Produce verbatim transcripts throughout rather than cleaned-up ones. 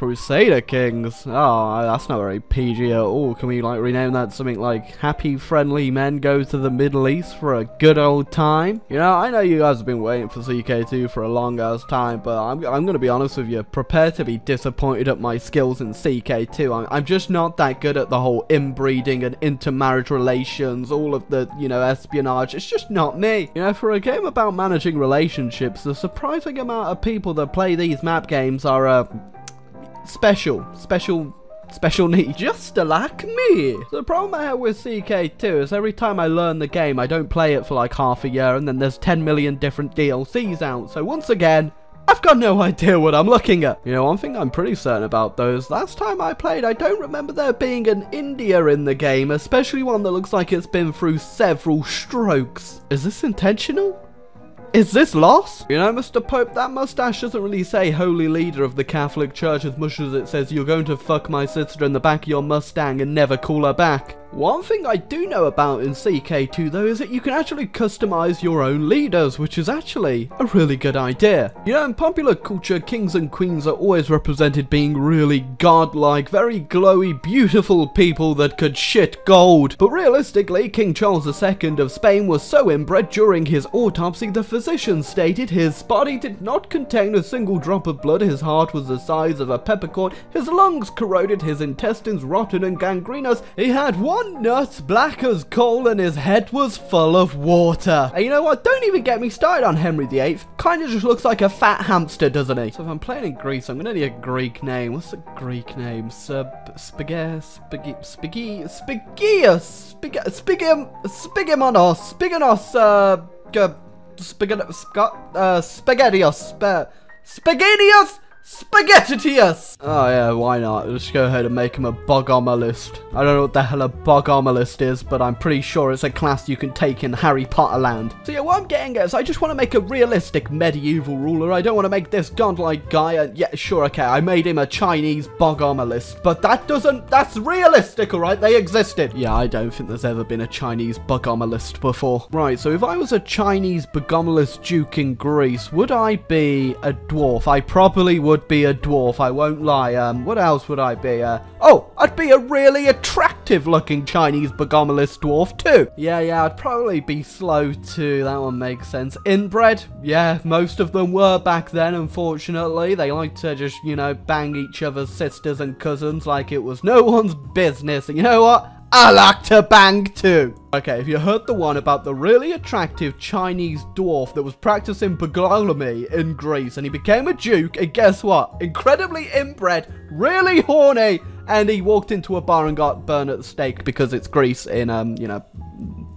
Crusader Kings. Oh, that's not very P G at all. Can we like rename that something like Happy Friendly Men Go to the Middle East for a Good Old Time? You know, I know you guys have been waiting for C K two for a long ass time, but I'm, I'm gonna be honest with you, prepare to be disappointed at my skills in C K two. I'm, I'm just not that good at the whole inbreeding and intermarriage relations, all of the, you know, espionage. It's just not me. You know, for a game about managing relationships, the surprising amount of people that play these map games are uh, special, special, special needs, just like me. So the problem I have with C K two is every time I learn the game, I don't play it for like half a year, and then there's ten million different D L Cs out. So once again, I've got no idea what I'm looking at. You know, one thing I'm pretty certain about though is last time I played, I don't remember there being an India in the game, especially one that looks like it's been through several strokes. Is this intentional? Is this lost? You know, Mister Pope, that mustache doesn't really say holy leader of the Catholic Church as much as it says you're going to fuck my sister in the back of your Mustang and never call her back. One thing I do know about in C K two though is that you can actually customize your own leaders, which is actually a really good idea. You know, in popular culture, kings and queens are always represented being really godlike, very glowy, beautiful people that could shit gold. But realistically, King Charles the Second of Spain was so inbred during his autopsy, the physician stated his body did not contain a single drop of blood, his heart was the size of a peppercorn, his lungs corroded, his intestines rotten and gangrenous, he had one One nut black as coal and his head was full of water. And you know what, don't even get me started on Henry the Eighth. Kinda just looks like a fat hamster, doesn't he? So if I'm playing in Greece, I'm gonna need a Greek name. What's a Greek name? Sub Spaghetti Spaghetti Spagheus Spigum Spigamonos Spiganos uh Spaghetti uh Spaghettios Spaghettios Spaghettitius! Oh yeah, why not? Let's go ahead and make him a Bogomilist. I don't know what the hell a Bogomilist is, but I'm pretty sure it's a class you can take in Harry Potter land. So yeah, what I'm getting at is I just want to make a realistic medieval ruler. I don't want to make this godlike guy. Uh, yeah, sure, okay, I made him a Chinese Bogomilist, but that doesn't, that's realistic, alright? They existed. Yeah, I don't think there's ever been a Chinese Bogomilist before. Right, so if I was a Chinese Bogomilist duke in Greece, would I be a dwarf? I probably would. Would be a dwarf, I won't lie. Um, what else would I be? Uh, oh, I'd be a really attractive looking Chinese Bogomilist dwarf too. Yeah, yeah, I'd probably be slow too. That one makes sense. Inbred? Yeah, most of them were back then, unfortunately. They like to just, you know, bang each other's sisters and cousins like it was no one's business. And you know what? I like to bang too. Okay, if you heard the one about the really attractive Chinese dwarf that was practicing bogolomy in Greece and he became a duke and guess what? Incredibly inbred, really horny, and he walked into a bar and got burned at the stake because it's Greece in, um, you know,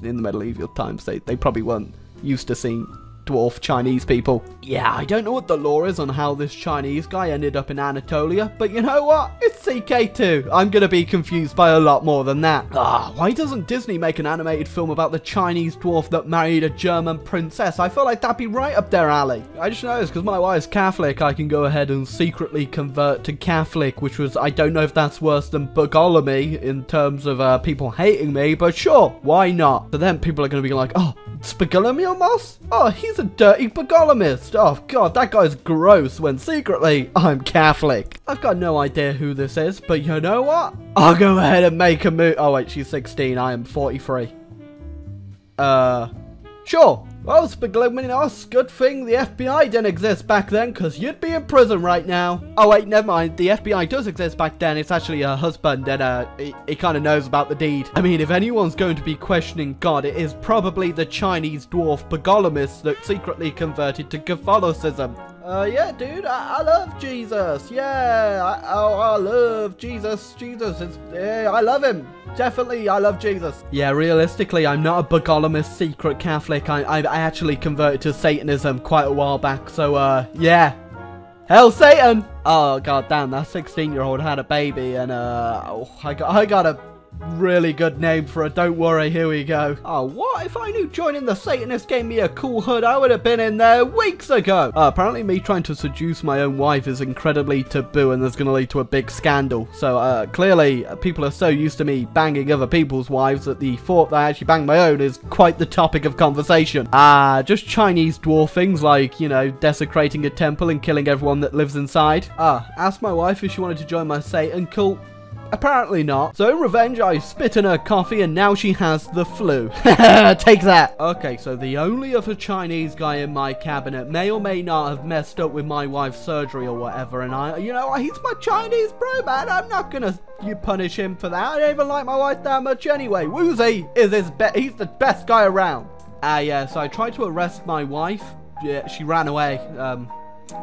in the medieval times. They, they probably weren't used to seeing dwarf Chinese people. Yeah, I don't know what the lore is on how this Chinese guy ended up in Anatolia, but you know what? It's C K two. I'm gonna be confused by a lot more than that. Ah, why doesn't Disney make an animated film about the Chinese dwarf that married a German princess? I feel like that'd be right up their alley. I just know this because my wife's Catholic, I can go ahead and secretly convert to Catholic, which was, I don't know if that's worse than bogolomy in terms of uh, people hating me, but sure, why not? But then people are gonna be like, oh, Spagolomilmos? Oh, he's a dirty Bogolomist. Oh god, that guy's gross when secretly I'm Catholic. I've got no idea who this is, but you know what? I'll go ahead and make a move. Oh wait, she's sixteen, I am forty-three. Uh, sure. Well, Spagolomilmos, good thing the F B I didn't exist back then, because you'd be in prison right now. Oh wait, never mind. The F B I does exist back then. It's actually her husband, and uh, he, he kind of knows about the deed. I mean, if anyone's going to be questioning God, it is probably the Chinese dwarf Bogolomist that secretly converted to Catholicism. Uh, yeah, dude, I, I love Jesus. Yeah, I, I, I love Jesus. Jesus, it's, yeah, I love him. Definitely, I love Jesus. Yeah, realistically, I'm not a Bogolomist secret Catholic. I, I, I actually converted to Satanism quite a while back. So, uh, yeah. Hell, Satan. Oh, god damn, that sixteen-year-old had a baby and, uh, oh, I got, I got a... Really good name for it. Don't worry, here we go. Oh, what? If I knew joining the Satanists gave me a cool hood, I would have been in there weeks ago. Uh, apparently me trying to seduce my own wife is incredibly taboo, and that's going to lead to a big scandal. So uh, clearly people are so used to me banging other people's wives that the thought that I actually banged my own is quite the topic of conversation. Ah, uh, just Chinese dwarf things like, you know, desecrating a temple and killing everyone that lives inside. Ah, uh, asked my wife if she wanted to join my Satan cult. Apparently not. So in revenge, I spit in her coffee and now she has the flu. Take that. Okay, so the only other Chinese guy in my cabinet may or may not have messed up with my wife's surgery or whatever. And I, you know, he's my Chinese bro, man. I'm not gonna you punish him for that. I don't even like my wife that much anyway. Woozy is his best. He's the best guy around. Ah, uh, yeah, so I tried to arrest my wife. Yeah, she ran away. Um,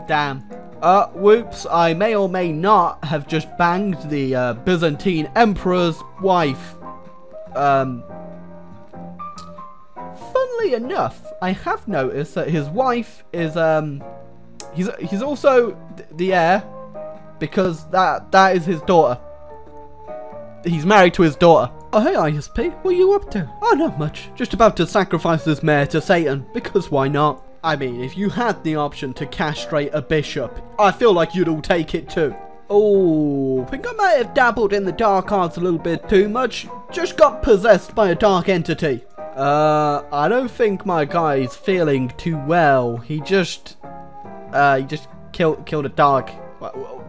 damn. Uh, whoops, I may or may not have just banged the uh, Byzantine Emperor's wife. Um, funnily enough, I have noticed that his wife is, um, he's, he's also th the heir, because that, that is his daughter. He's married to his daughter. Oh, hey, I S P, what are you up to? Oh, not much, just about to sacrifice this mare to Satan, because why not? I mean, if you had the option to castrate a bishop, I feel like you'd all take it too. Oh, I think I might have dabbled in the dark arts a little bit too much. Just got possessed by a dark entity. Uh, I don't think my guy's feeling too well. He just, uh, he just killed killed a dog.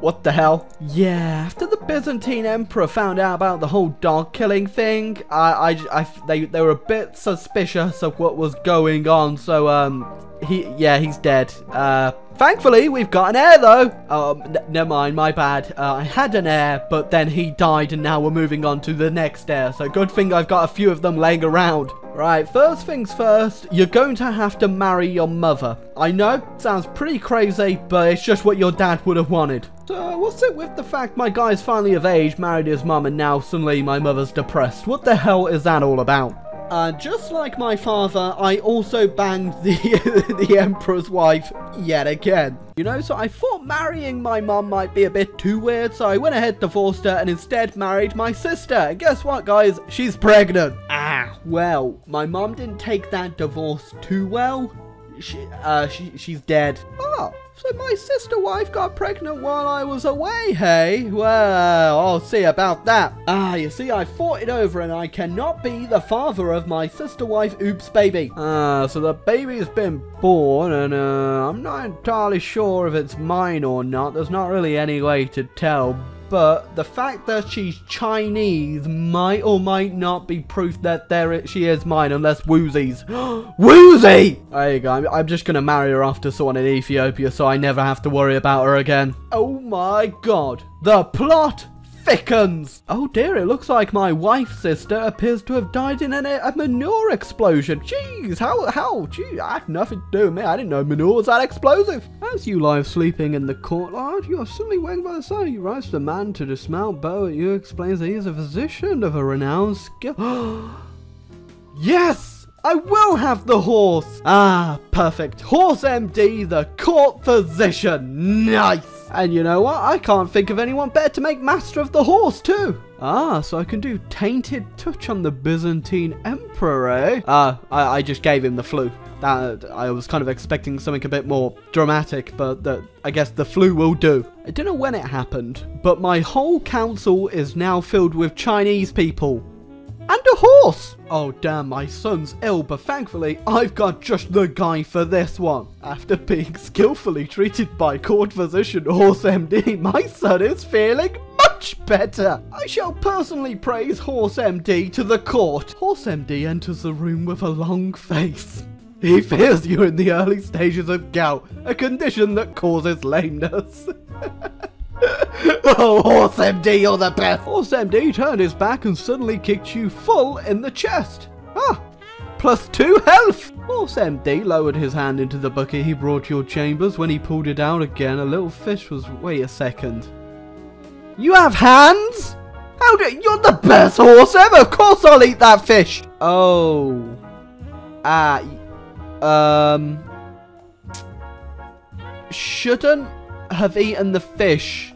What the hell? Yeah, after the Byzantine Emperor found out about the whole dog killing thing, I, I, I they, they were a bit suspicious of what was going on. So, um. He, yeah, he's dead. Uh, thankfully, we've got an heir, though. Um, never mind, my bad. Uh, I had an heir, but then he died, and now we're moving on to the next heir. So good thing I've got a few of them laying around. Right, first things first, you're going to have to marry your mother. I know, sounds pretty crazy, but it's just what your dad would have wanted. So what's it with the fact my guy's finally of age, married his mum, and now suddenly my mother's depressed? What the hell is that all about? Uh, just like my father, I also banged the the Emperor's wife yet again. You know, so I thought marrying my mum might be a bit too weird, so I went ahead, divorced her, and instead married my sister. And guess what, guys? She's pregnant. Ah, well, my mum didn't take that divorce too well. She, uh, she, she's dead. Oh, so my sister wife got pregnant while I was away, hey? Well, I'll see about that. Ah, you see, I fought it over and I cannot be the father of my sister wife, oops, baby. Ah, so the baby's been born and uh, I'm not entirely sure if it's mine or not. There's not really any way to tell. But the fact that she's Chinese might or might not be proof that there it, she is mine, unless Woozy's. Woozy! There you go. I'm, I'm just going to marry her off to someone in Ethiopia so I never have to worry about her again. Oh my god. The plot thickens. Oh dear, it looks like my wife's sister appears to have died in an, a manure explosion. Jeez, how, how, gee, I had nothing to do with me. I didn't know manure was that explosive. As you lie sleeping in the courtyard, you are suddenly wakened by the sound of your rifle. The man to dismount bow at you explains that he is a physician of a renowned skill. Yes, I will have the horse. Ah, perfect. Horse M D, the court physician. Nice. And you know what? I can't think of anyone better to make master of the horse too. Ah, so I can do tainted touch on the Byzantine Emperor, eh? Ah, uh, I, I just gave him the flu. That, I was kind of expecting something a bit more dramatic, but the, I guess the flu will do. I don't know when it happened, but my whole council is now filled with Chinese people. And a horse! Oh damn, my son's ill, but thankfully I've got just the guy for this one. After being skillfully treated by court physician Horse M D, my son is feeling much better. I shall personally praise Horse M D to the court. Horse M D enters the room with a long face. He fears you're in the early stages of gout, a condition that causes lameness. Oh, Horse M D, you're the best. Horse M D turned his back and suddenly kicked you full in the chest. Ah, plus two health. Horse M D lowered his hand into the bucket he brought your chambers. When he pulled it out again, a little fish was... Wait a second. You have hands? How do... You're the best horse ever. Of course I'll eat that fish. Oh. Ah... Uh, Um, shouldn't have eaten the fish.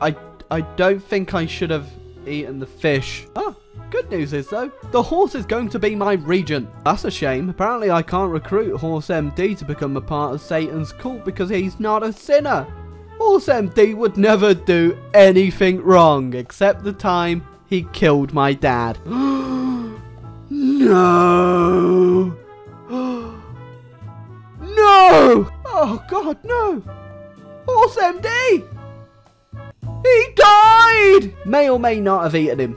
I, I don't think I should have eaten the fish. Oh, Good news is though, the horse is going to be my regent. That's a shame. Apparently I can't recruit Horse M D to become a part of Satan's cult because he's not a sinner. Horse M D would never do anything wrong except the time he killed my dad. No! No! Oh God, no! Horse M D! He died! May or may not have eaten him.